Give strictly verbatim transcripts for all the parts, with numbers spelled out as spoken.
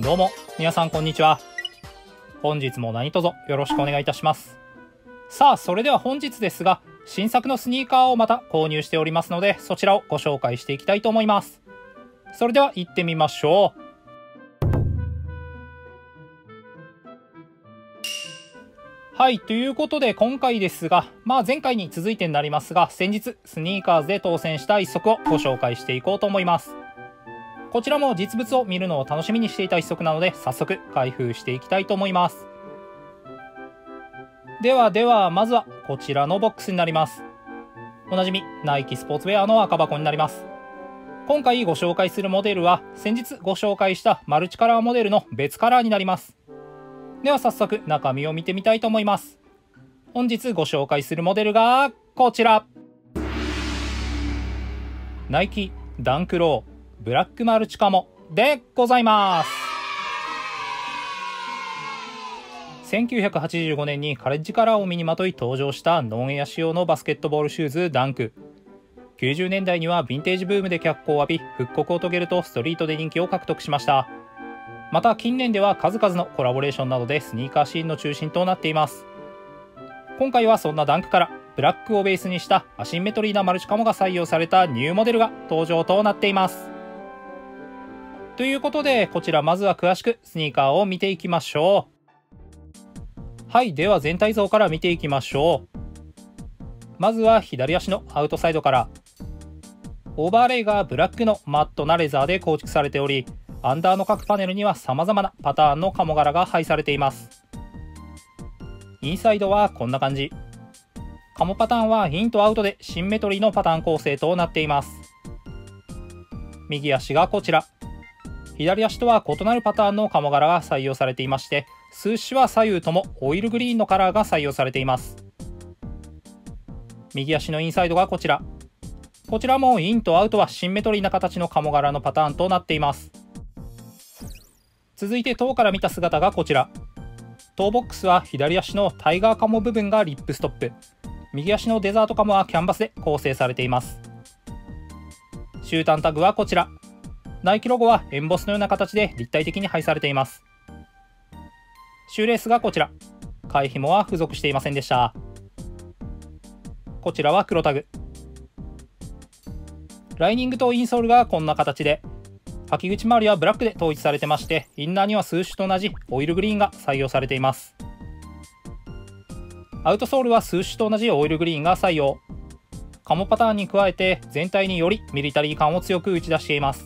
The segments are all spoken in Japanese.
どうも皆さんこんにちは。本日も何卒よろしくお願いいたします。さあそれでは本日ですが、新作のスニーカーをまた購入しておりますので、そちらをご紹介していきたいと思います。それでは行ってみましょう。はい、ということで今回ですが、まあ前回に続いてになりますが、先日スニーカーズで当選した一足をご紹介していこうと思います。こちらも実物を見るのを楽しみにしていた一足なので、早速開封していきたいと思います。ではではまずはこちらのボックスになります。おなじみナイキスポーツウェアの赤箱になります。今回ご紹介するモデルは、先日ご紹介したマルチカラーモデルの別カラーになります。では早速中身を見てみたいと思います。本日ご紹介するモデルがこちら、ナイキダンクローブラックマルチカモでございます。せんきゅうひゃくはちじゅうごねんにカレッジカラーを身にまとい登場したノンエア仕様のバスケットボールシューズダンク。きゅうじゅうねんだいにはヴィンテージブームで脚光を浴び、復刻を遂げるとストリートで人気を獲得しました。また近年では数々のコラボレーションなどでスニーカーシーンの中心となっています。今回はそんなダンクからブラックをベースにしたアシンメトリーなマルチカモが採用されたニューモデルが登場となっています。ということでこちらまずは詳しくスニーカーを見ていきましょう。はい、では全体像から見ていきましょう。まずは左足のアウトサイドから。オーバーレイがブラックのマットなレザーで構築されており、アンダーの各パネルには様々なパターンのカモ柄が配されています。インサイドはこんな感じ。カモパターンはインとアウトでシンメトリーのパターン構成となっています。右足がこちら。左足とは異なるパターンのカモ柄が採用されていまして、数種は左右ともオイルグリーンのカラーが採用されています。右足のインサイドがこちら。こちらもインとアウトはシンメトリーな形のカモ柄のパターンとなっています。続いて頭から見た姿がこちら。頭ボックスは左足のタイガーカモ部分がリップストップ、右足のデザートカモはキャンバスで構成されています。終端タグはこちら。ナイキロゴはエンボスのような形で立体的に配されています。シューレースがこちら。貝紐は付属していませんでした。こちらは黒タグ。ライニングとインソールがこんな形で、履き口周りはブラックで統一されてまして、インナーには数種と同じオイルグリーンが採用されています。アウトソールは数種と同じオイルグリーンが採用。カモパターンに加えて全体によりミリタリー感を強く打ち出しています。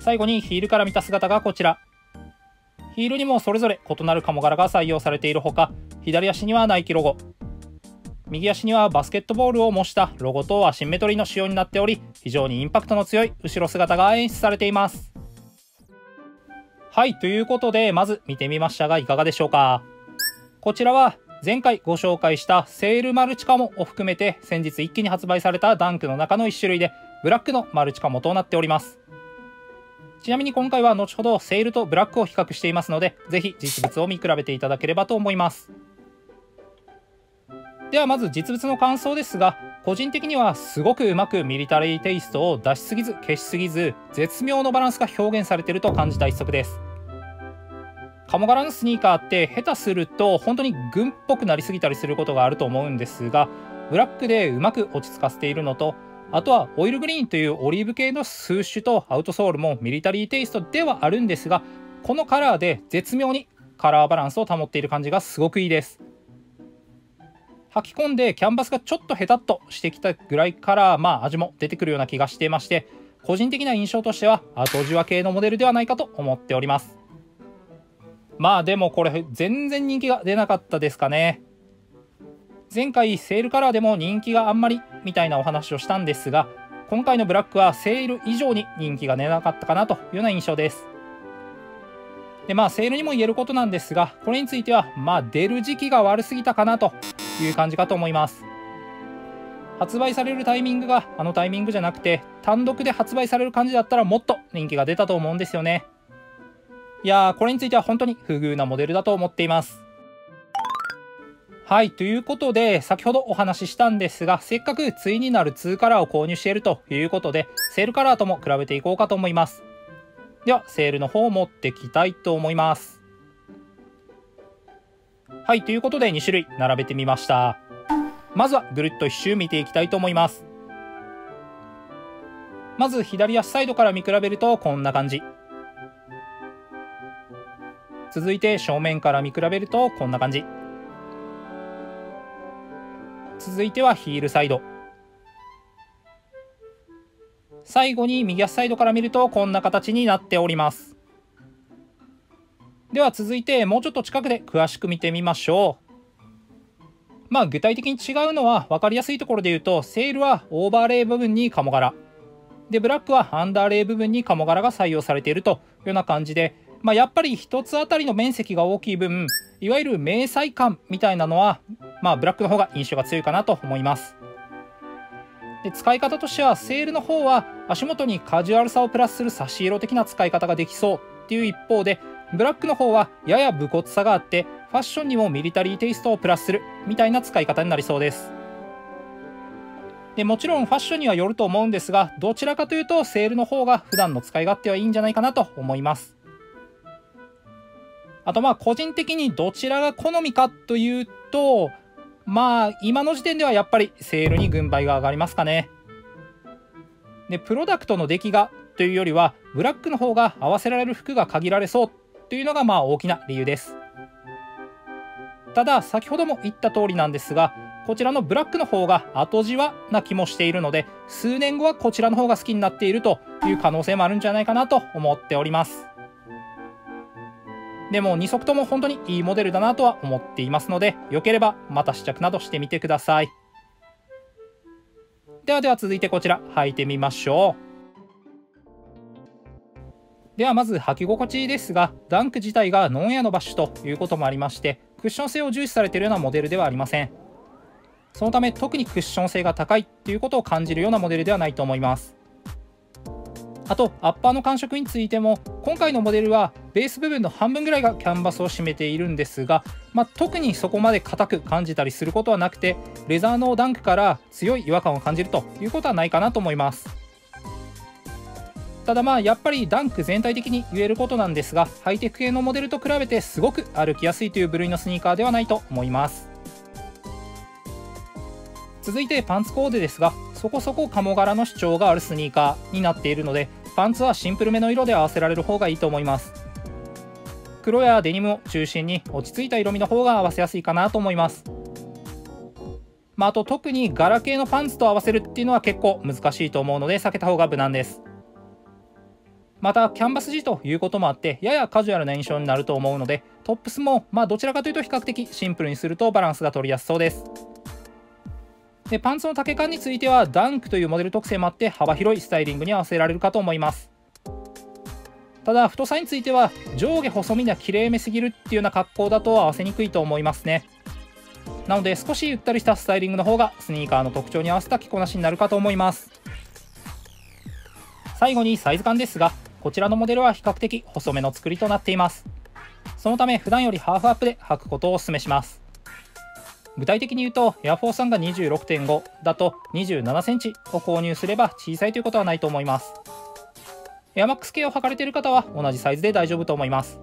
最後にヒールから見た姿がこちら。ヒールにもそれぞれ異なるカモ柄が採用されているほか、左足にはナイキロゴ、右足にはバスケットボールを模したロゴとアシンメトリーの仕様になっており、非常にインパクトの強い後ろ姿が演出されています。はい、ということでまず見てみましたがいかがでしょうか。こちらは前回ご紹介したセールマルチカモを含めて、先日一気に発売されたダンクの中のいち種類で、ブラックのマルチカモとなっております。ちなみに今回は後ほどセールとブラックを比較していますので、ぜひ実物を見比べていただければと思います。ではまず実物の感想ですが、個人的にはすごくうまくミリタリーテイストを出しすぎず消しすぎず、絶妙のバランスが表現されていると感じた一足です。カモ柄のスニーカーって下手すると本当に軍っぽくなりすぎたりすることがあると思うんですが、ブラックでうまく落ち着かせているのと、あとはオイルグリーンというオリーブ系のスーシュとアウトソールもミリタリーテイストではあるんですが、このカラーで絶妙にカラーバランスを保っている感じがすごくいいです。履き込んでキャンバスがちょっとヘタっとしてきたぐらいから、まあ味も出てくるような気がしていまして、個人的な印象としては後じわ系のモデルではないかと思っております。まあでもこれ全然人気が出なかったですかね。前回セールカラーでも人気があんまりみたいなお話をしたんですが、今回のブラックはセール以上に人気が出なかったかなというような印象です。でまあセールにも言えることなんですが、これについてはまあ出る時期が悪すぎたかなという感じかと思います。発売されるタイミングがあのタイミングじゃなくて、単独で発売される感じだったらもっと人気が出たと思うんですよね。いやー、これについては本当に不遇なモデルだと思っています。はい、ということで先ほどお話ししたんですが、せっかく対になるツーカラーを購入しているということで、セールカラーとも比べていこうかと思います。ではセールの方を持ってきたいと思います。はい、ということでに種類並べてみました。まずはぐるっと一周見ていきたいと思います。まず左足サイドから見比べるとこんな感じ。続いて正面から見比べるとこんな感じ。続いてはヒールサイド。最後に右足サイドから見るとこんな形になっております。では続いてもうちょっと近くで詳しく見てみましょう。まあ具体的に違うのは分かりやすいところで言うと、セールはオーバーレイ部分にカモ柄で、ブラックはアンダーレイ部分にカモ柄が採用されているというような感じで、まあ、やっぱりひとつあたりの面積が大きい分、いわゆる迷彩感みたいなのは、まあ、ブラックの方が印象が強いかなと思います。で使い方としてはセールの方は足元にカジュアルさをプラスする差し色的な使い方ができそうっていう一方で、ブラックの方はやや武骨さがあってファッションにもミリタリーテイストをプラスするみたいな使い方になりそうです。でもちろんファッションにはよると思うんですが、どちらかというとセールの方が普段の使い勝手はいいんじゃないかなと思います。あとまあ個人的にどちらが好みかというと、まあ今の時点ではやっぱりセールに軍配が上がりますかね。でプロダクトの出来がというよりはブラックの方が合わせられる服が限られそうというのがまあ大きな理由です。ただ先ほども言った通りなんですが、こちらのブラックの方が後じわな気もしているので、数年後はこちらの方が好きになっているという可能性もあるんじゃないかなと思っております。でもに足とも本当にいいモデルだなとは思っていますので、良ければまた試着などしてみてください。ではでは続いてこちら履いてみましょう。ではまず履き心地ですが、ダンク自体がノンエアのバッシュということもありまして、クッション性を重視されているようなモデルではありません。そのため特にクッション性が高いっていうことを感じるようなモデルではないと思います。あとアッパーの感触についても、今回のモデルはベース部分の半分ぐらいがキャンバスを占めているんですが、まあ、特にそこまで硬く感じたりすることはなくて、レザーのダンクから強い違和感を感じるということはないかなと思います。ただまあやっぱりダンク全体的に言えることなんですが、ハイテク系のモデルと比べてすごく歩きやすいという部類のスニーカーではないと思います。続いてパンツコーデですが、そこそこカモ柄の主張があるスニーカーになっているので、パンツはシンプルめの色で合わせられる方がいいと思います。黒やデニムを中心に落ち着いた色味の方が合わせやすいかなと思います。まあ、あと特に柄系のパンツと合わせるっていうのは結構難しいと思うので避けた方が無難です。またキャンバス地ということもあってややカジュアルな印象になると思うので、トップスもまあどちらかというと比較的シンプルにするとバランスが取りやすそうです。でパンツの丈感についてはダンクというモデル特性もあって幅広いスタイリングに合わせられるかと思います。ただ太さについては上下細身にはきれいめすぎるっていうような格好だと合わせにくいと思いますね。なので少しゆったりしたスタイリングの方がスニーカーの特徴に合わせた着こなしになるかと思います。最後にサイズ感ですが、こちらのモデルは比較的細めの作りとなっています。そのため普段よりハーフアップで履くことをお勧めします。具体的に言うとエアフォースワンが にじゅうろくてんご だと にじゅうななセンチ を購入すれば小さいということはないと思います。エアマックス系を履かれている方は同じサイズで大丈夫と思います。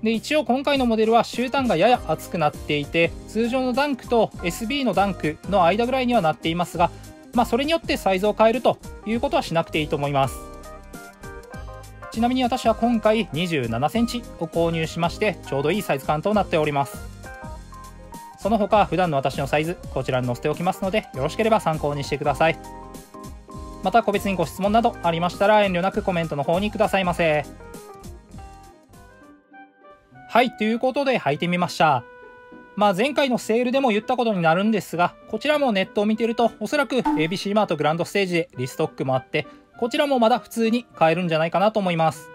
で一応今回のモデルは終端がやや厚くなっていて、通常のダンクと エスビー のダンクの間ぐらいにはなっていますが、まあ、それによってサイズを変えるということはしなくていいと思います。ちなみに私は今回 にじゅうななセンチ を購入しまして、ちょうどいいサイズ感となっております。その他普段の私のサイズこちらに載せておきますので、よろしければ参考にしてください。また個別にご質問などありましたら遠慮なくコメントの方にくださいませ。はい、ということで履いてみました。まあ前回のセールでも言ったことになるんですが、こちらもネットを見てるとおそらく エービーシー マートグランドステージでリストックもあって、こちらもまだ普通に買えるんじゃないかなと思います。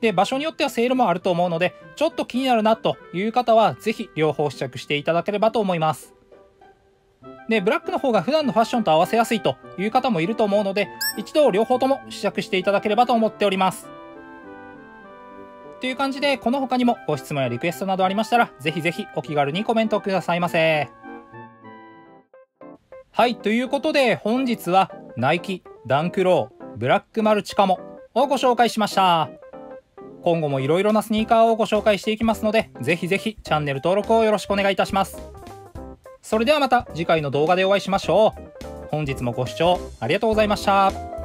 で場所によってはセールもあると思うので、ちょっと気になるなという方はぜひ両方試着していただければと思います。でブラックの方が普段のファッションと合わせやすいという方もいると思うので、一度両方とも試着していただければと思っております。という感じでこの他にもご質問やリクエストなどありましたら、ぜひぜひお気軽にコメントくださいませ。はい、ということで本日はナイキダンクローブラックマルチカモをご紹介しました。今後もいろいろなスニーカーをご紹介していきますので、ぜひぜひチャンネル登録をよろしくお願いいたします。それではまた次回の動画でお会いしましょう。本日もご視聴ありがとうございました。